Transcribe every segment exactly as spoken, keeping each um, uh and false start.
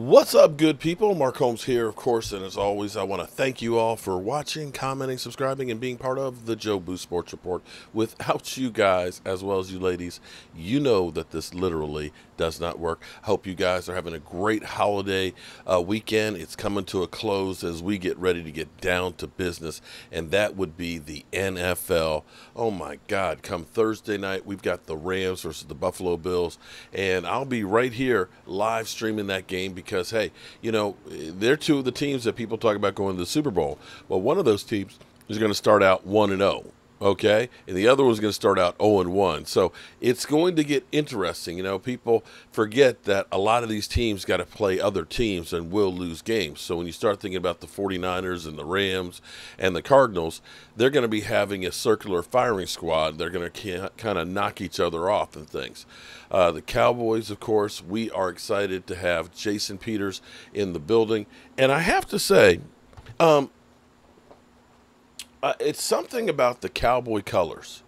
What's up, good people? Mark Holmes here, of course, and as always, I want to thank you all for watching, commenting, subscribing, and being part of the Jobu Sports Report. Without you guys, as well as you ladies, you know that this literally does not work. I hope you guys are having a great holiday uh, weekend. It's coming to a close as we get ready to get down to business, and that would be the N F L. Oh my God, come Thursday night, we've got the Rams versus the Buffalo Bills, and I'll be right here live streaming that game because, hey, you know, they're two of the teams that people talk about going to the Super Bowl. Well, one of those teams is going to start out one and oh. Okay, and the other one's going to start out oh and one. So it's going to get interesting. You know, people forget that a lot of these teams got to play other teams and will lose games. So when you start thinking about the forty-niners and the Rams and the Cardinals, they're going to be having a circular firing squad. They're going to kind of knock each other off and things. Uh, the Cowboys, of course, we are excited to have Jason Peters in the building. And I have to say, um, Uh, it's something about the Cowboy colors.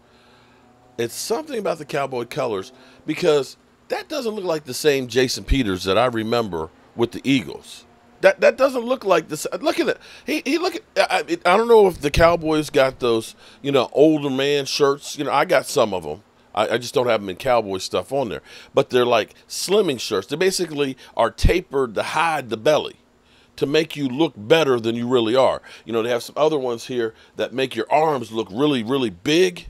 It's something about the Cowboy colors because that doesn't look like the same Jason Peters that I remember with the Eagles. That that doesn't look like this. Look at it. He he look at. I, I don't know if the Cowboys got those, you know, older man shirts. You know, I got some of them. I, I just don't have them in Cowboy stuff on there. But they're like slimming shirts. They basically are tapered to hide the belly, to make you look better than you really are. You know, they have some other ones here that make your arms look really, really big.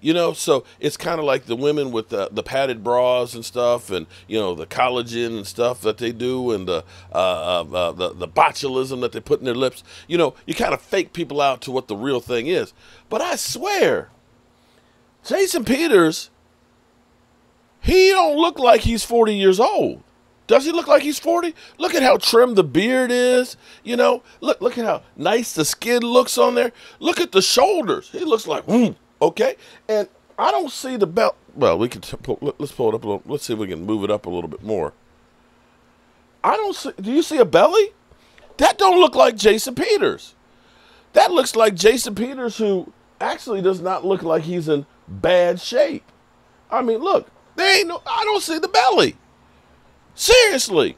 You know, so it's kind of like the women with the, the padded bras and stuff, and, you know, the collagen and stuff that they do, and the uh, uh, the, the botulism that they put in their lips. You know, you kind of fake people out to what the real thing is. But I swear, Jason Peters, he don't look like he's forty years old. Does he look like he's forty? Look at how trim the beard is. You know, look look at how nice the skin looks on there. Look at the shoulders. He looks like, mm, okay. And I don't see the belt. Well, we can let's pull it up a little. Let's see if we can move it up a little bit more. I don't see. Do you see a belly? That don't look like Jason Peters. That looks like Jason Peters, who actually does not look like he's in bad shape. I mean, look, there ain't no. I don't see the belly. Seriously,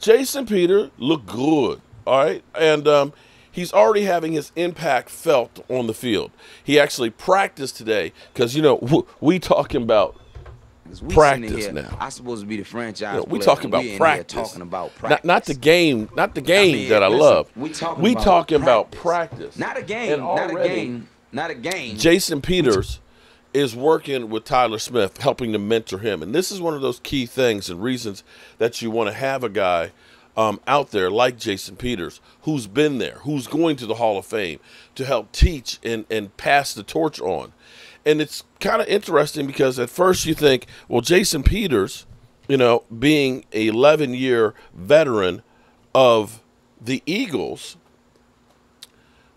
Jason Peters looked good, all right? And um, he's already having his impact felt on the field. He actually practiced today because, you know, we talking about we practice here, now. I'm supposed to be the franchise. You know, we talking about practice. Talking about practice. Not, not the game, not the game I mean, that I listen, love. We talking, we about, talking practice. about practice. Not a game, and not a game, not a game. Jason Peters is working with Tyler Smith, helping to mentor him. And this is one of those key things and reasons that you want to have a guy um, out there like Jason Peters, who's been there, who's going to the Hall of Fame, to help teach and, and pass the torch on. And it's kind of interesting because at first you think, well, Jason Peters, you know, being an eleven-year veteran of the Eagles,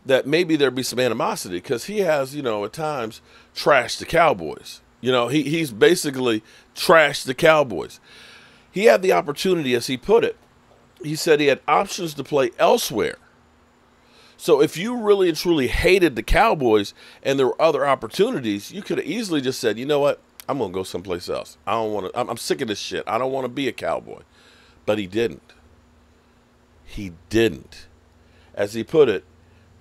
that maybe there'd be some animosity because he has, you know, at times trashed the Cowboys. You know, he, he's basically trashed the Cowboys. He had the opportunity, as he put it. He said he had options to play elsewhere. So if you really and truly hated the Cowboys and there were other opportunities, you could have easily just said, you know what, I'm going to go someplace else. I don't want to, I'm, I'm sick of this shit. I don't want to be a Cowboy. But he didn't. He didn't. As he put it,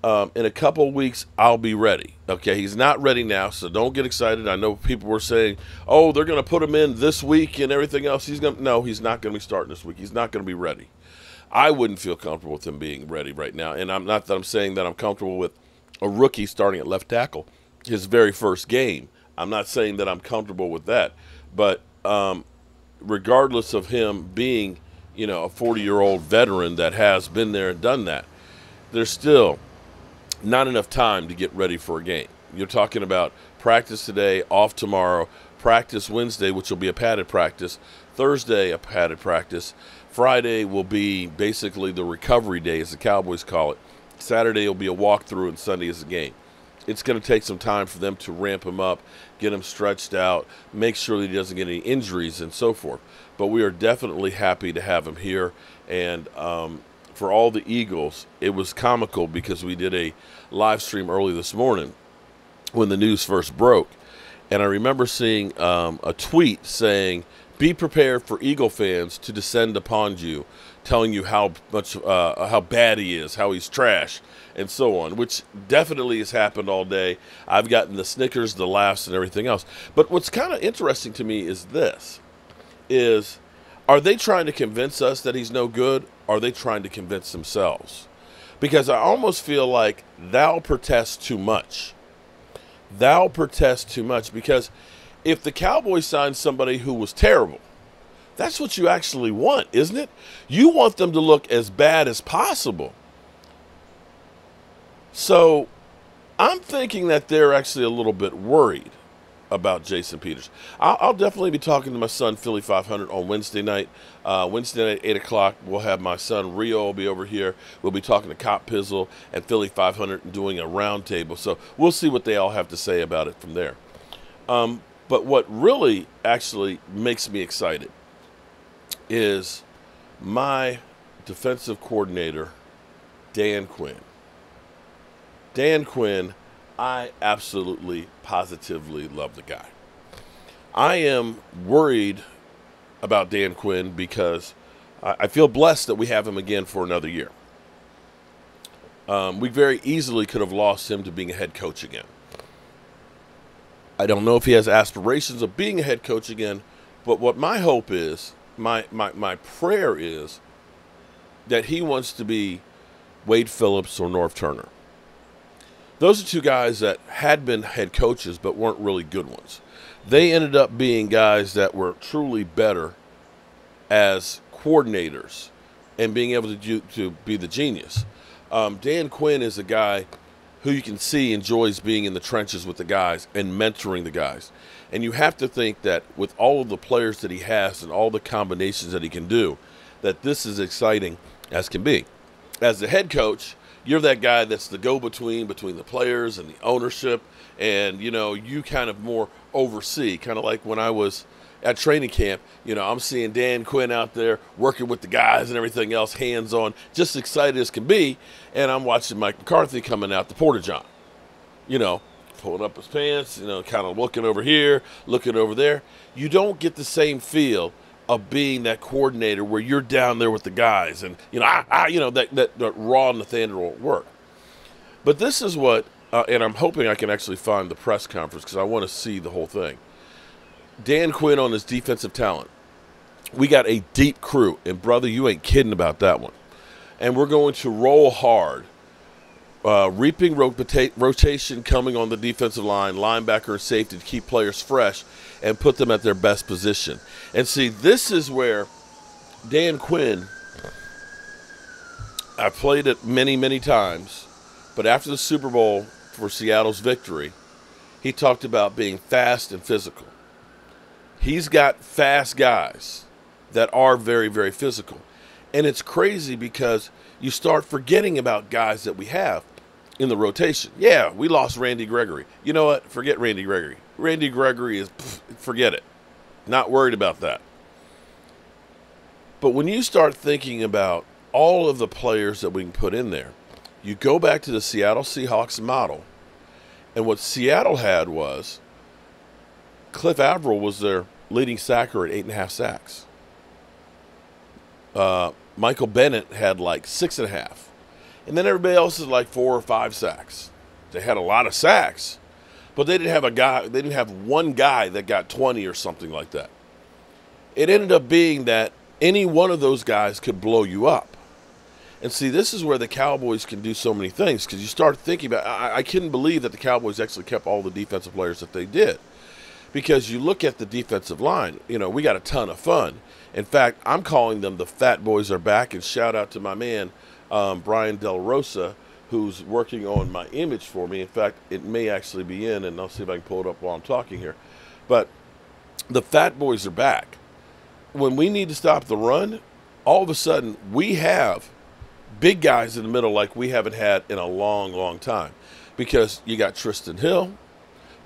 Um, in a couple weeks, I'll be ready. Okay, he's not ready now, so don't get excited. I know people were saying, oh, they're going to put him in this week and everything else. He's going to, no, he's not going to be starting this week. He's not going to be ready. I wouldn't feel comfortable with him being ready right now, and I'm not that I'm saying that I'm comfortable with a rookie starting at left tackle his very first game. I'm not saying that I'm comfortable with that, but um, regardless of him being, you know, a forty-year-old veteran that has been there and done that, there's still not enough time to get ready for a game. You're talking about practice today, off tomorrow, practice Wednesday, which will be a padded practice, Thursday a padded practice, Friday will be basically the recovery day, as the Cowboys call it, Saturday will be a walkthrough, and Sunday is a game. It's going to take some time for them to ramp him up, get him stretched out, make sure that he doesn't get any injuries and so forth. But we are definitely happy to have him here, and um, for all the Eagles, it was comical because we did a live stream early this morning when the news first broke. And I remember seeing um, a tweet saying, Be prepared for Eagle fans to descend upon you, telling you how much, uh, how bad he is, how he's trash, and so on, which definitely has happened all day. I've gotten the snickers, the laughs, and everything else. But what's kind of interesting to me is this, is are they trying to convince us that he's no good, or are they trying to convince themselves? Because I almost feel like thou protest too much. Thou protest too much, because if the Cowboys signed somebody who was terrible, that's what you actually want, isn't it? You want them to look as bad as possible. So I'm thinking that they're actually a little bit worried about Jason Peters. I'll, I'll definitely be talking to my son, Philly five hundred, on Wednesday night. Uh, Wednesday night, eight o'clock, we'll have my son, Rio, will be over here. We'll be talking to Cop Pizzle and Philly five hundred and doing a round table. So we'll see what they all have to say about it from there. Um, but what really actually makes me excited is my defensive coordinator, Dan Quinn. Dan Quinn, I absolutely, positively love the guy. I am worried about Dan Quinn because I feel blessed that we have him again for another year. Um, we very easily could have lost him to being a head coach again. I don't know if he has aspirations of being a head coach again, but what my hope is, my, my, my prayer is that he wants to be Wade Phillips or Norv Turner. Those are two guys that had been head coaches but weren't really good ones. They ended up being guys that were truly better as coordinators and being able to, do, to be the genius. Um, Dan Quinn is a guy who you can see enjoys being in the trenches with the guys and mentoring the guys. And you have to think that with all of the players that he has and all the combinations that he can do, that this is exciting as can be. As the head coach, you're that guy that's the go-between between the players and the ownership, and, you know, you kind of more oversee, kind of like when I was at training camp, you know, I'm seeing Dan Quinn out there working with the guys and everything else, hands-on, just excited as can be, and I'm watching Mike McCarthy coming out the Porta-John, you know, pulling up his pants, you know, kind of looking over here, looking over there. You don't get the same feel of being that coordinator where you're down there with the guys and, you know, I, I you know, that, that, that raw Nathaniel work. But this is what, uh, and I'm hoping I can actually find the press conference because I want to see the whole thing. Dan Quinn on his defensive talent. We got a deep crew, and brother, you ain't kidding about that one. And we're going to roll hard. Uh, reaping rota rotation coming on the defensive line, linebacker and safety to keep players fresh and put them at their best position. And see, this is where Dan Quinn, I played it many, many times, but after the Super Bowl for Seattle's victory, he talked about being fast and physical. He's got fast guys that are very, very physical. And it's crazy because you start forgetting about guys that we have in the rotation. Yeah, we lost Randy Gregory. You know what? Forget Randy Gregory. Randy Gregory is, pff, forget it. Not worried about that. But when you start thinking about all of the players that we can put in there, you go back to the Seattle Seahawks model. And what Seattle had was Cliff Avril was their leading sacker at eight and a half sacks. Uh, Michael Bennett had like six and a half. And then everybody else is like four or five sacks. They had a lot of sacks, but they didn't have a guy, they didn't have one guy that got twenty or something like that. It ended up being that any one of those guys could blow you up. And see, this is where the Cowboys can do so many things because you start thinking about, I, I couldn't believe that the Cowboys actually kept all the defensive players that they did because you look at the defensive line, you know, we got a ton of fun. In fact, I'm calling them the Fat Boys Are Back, and shout out to my man, Um, Brian Del Rosa, who's working on my image for me. In fact, it may actually be in, and I'll see if I can pull it up while I'm talking here. But the Fat Boys are back. When we need to stop the run, all of a sudden we have big guys in the middle like we haven't had in a long, long time. Because you got Tristan Hill,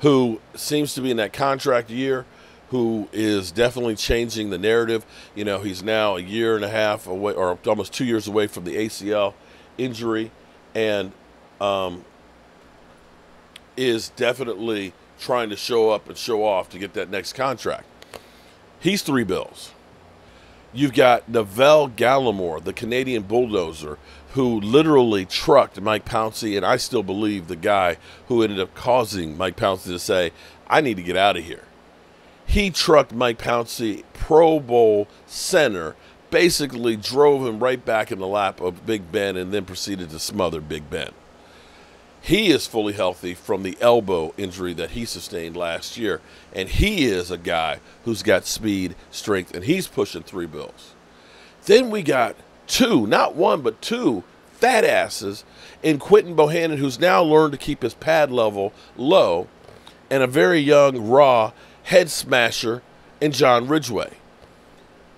who seems to be in that contract year, who is definitely changing the narrative. You know, he's now a year and a half away, or almost two years away from the A C L injury, and um, is definitely trying to show up and show off to get that next contract. He's three bills. You've got Navelle Gallimore, the Canadian bulldozer, who literally trucked Mike Pouncey, and I still believe the guy who ended up causing Mike Pouncey to say, I need to get out of here. He trucked Mike Pouncey, Pro Bowl center, basically drove him right back in the lap of Big Ben and then proceeded to smother Big Ben. He is fully healthy from the elbow injury that he sustained last year, and he is a guy who's got speed, strength, and he's pushing three bills. Then we got two, not one, but two fat asses in Quentin Bohannon, who's now learned to keep his pad level low, and a very young, raw head smasher in John Ridgeway.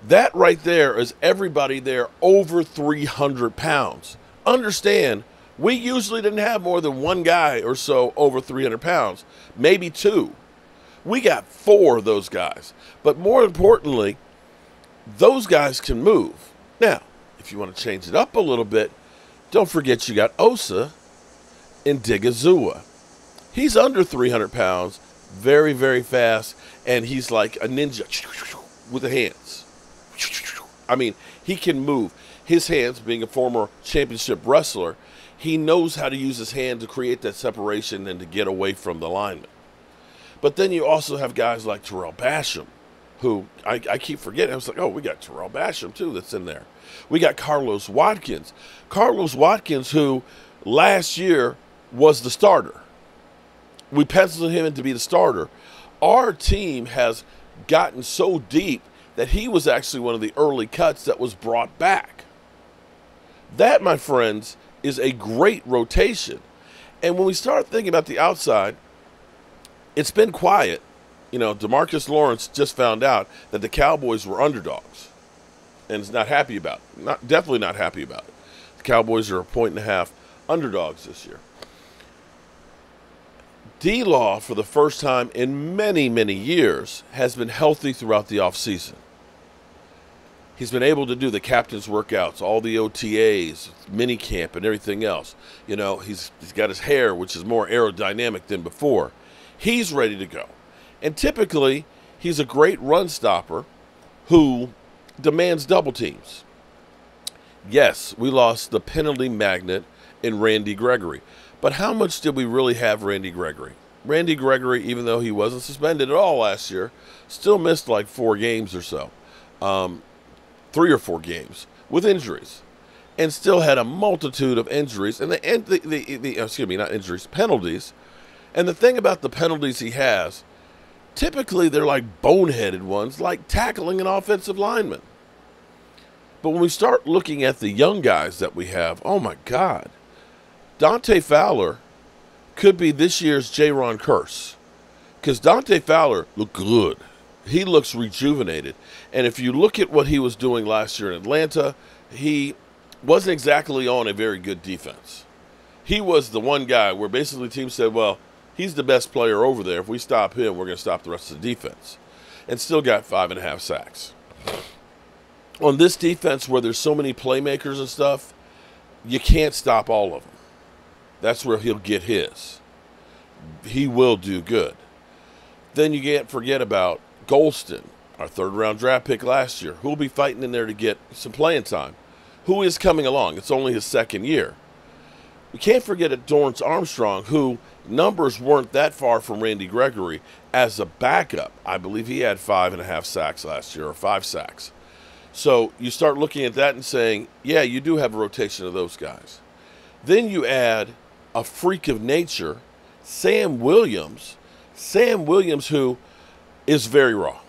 That right there is everybody there over three hundred pounds. Understand, we usually didn't have more than one guy or so over three hundred pounds, maybe two. We got four of those guys. But more importantly, those guys can move. Now, if you want to change it up a little bit, don't forget you got Osa Odighizuwa. He's under three hundred pounds, very, very fast, and he's like a ninja with the hands. I mean, he can move. His hands, being a former championship wrestler, he knows how to use his hand to create that separation and to get away from the lineman. But then you also have guys like Terrell Basham, who I, I keep forgetting. I was like, oh, we got Terrell Basham, too, that's in there. We got Carlos Watkins. Carlos Watkins, who last year was the starter. We penciled him in to be the starter. Our team has gotten so deep that he was actually one of the early cuts that was brought back. That, my friends, is a great rotation. And when we start thinking about the outside, it's been quiet. You know, DeMarcus Lawrence just found out that the Cowboys were underdogs and is not happy about it. Not, definitely not happy about it. The Cowboys are a point and a half underdogs this year. D-Law, for the first time in many, many years, has been healthy throughout the offseason. He's been able to do the captain's workouts, all the O T As, minicamp, and everything else. You know, he's, he's got his hair, which is more aerodynamic than before. He's ready to go. And typically, he's a great run stopper who demands double teams. Yes, we lost the penalty magnet in Randy Gregory. But how much did we really have Randy Gregory? Randy Gregory, even though he wasn't suspended at all last year, still missed like four games or so. Um... three or four games with injuries, and still had a multitude of injuries and the, and the, the, the excuse me, not injuries, penalties. And the thing about the penalties he has, typically they're like boneheaded ones, like tackling an offensive lineman. But when we start looking at the young guys that we have, oh my God, Dante Fowler could be this year's Jaron Curse, because Dante Fowler looked good. He looks rejuvenated. And if you look at what he was doing last year in Atlanta, he wasn't exactly on a very good defense. He was the one guy where basically the team said, well, he's the best player over there. If we stop him, we're going to stop the rest of the defense. And still got five and a half sacks. On this defense where there's so many playmakers and stuff, you can't stop all of them. That's where he'll get his. He will do good. Then you can't forget about Golston, our third-round draft pick last year, who will be fighting in there to get some playing time, who is coming along. It's only his second year. We can't forget at Dorrance Armstrong, who numbers weren't that far from Randy Gregory as a backup. I believe he had five and a half sacks last year, or five sacks. So you start looking at that and saying, yeah, you do have a rotation of those guys. Then you add a freak of nature, Sam Williams. Sam Williams, who is very raw,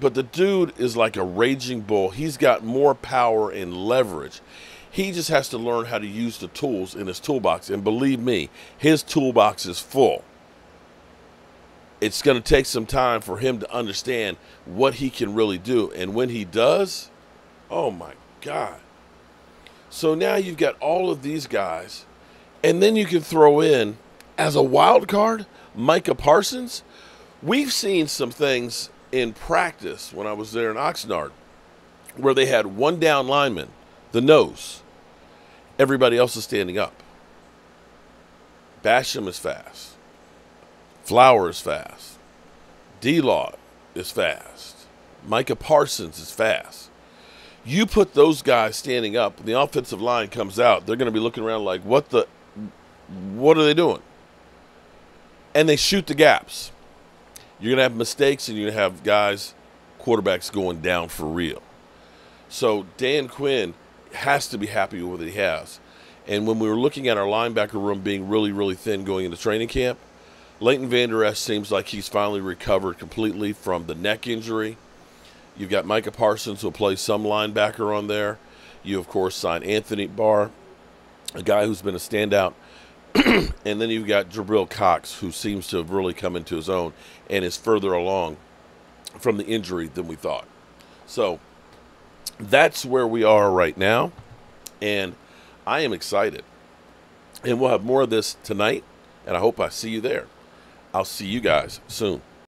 but the dude is like a raging bull. He's got more power and leverage. He just has to learn how to use the tools in his toolbox, and believe me, his toolbox is full. It's going to take some time for him to understand what he can really do, and when he does, oh my God. So now you've got all of these guys, and then you can throw in, as a wild card, Micah Parsons. We've seen some things in practice when I was there in Oxnard where they had one down lineman, the nose. Everybody else is standing up. Basham is fast. Flower is fast. D-Law is fast. Micah Parsons is fast. You put those guys standing up, the offensive line comes out, they're going to be looking around like, what the, what are they doing? And they shoot the gaps. You're going to have mistakes, and you're going to have guys, quarterbacks going down for real. So Dan Quinn has to be happy with what he has. And when we were looking at our linebacker room being really, really thin going into training camp, Leighton Vander Esch seems like he's finally recovered completely from the neck injury. You've got Micah Parsons, who will play some linebacker on there. You, of course, signed Anthony Barr, a guy who's been a standout. And then you've got Jabril Cox, who seems to have really come into his own and is further along from the injury than we thought. So that's where we are right now. And I am excited. And we'll have more of this tonight. And I hope I see you there. I'll see you guys soon.